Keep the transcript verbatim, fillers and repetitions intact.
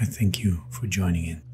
I thank you for joining in.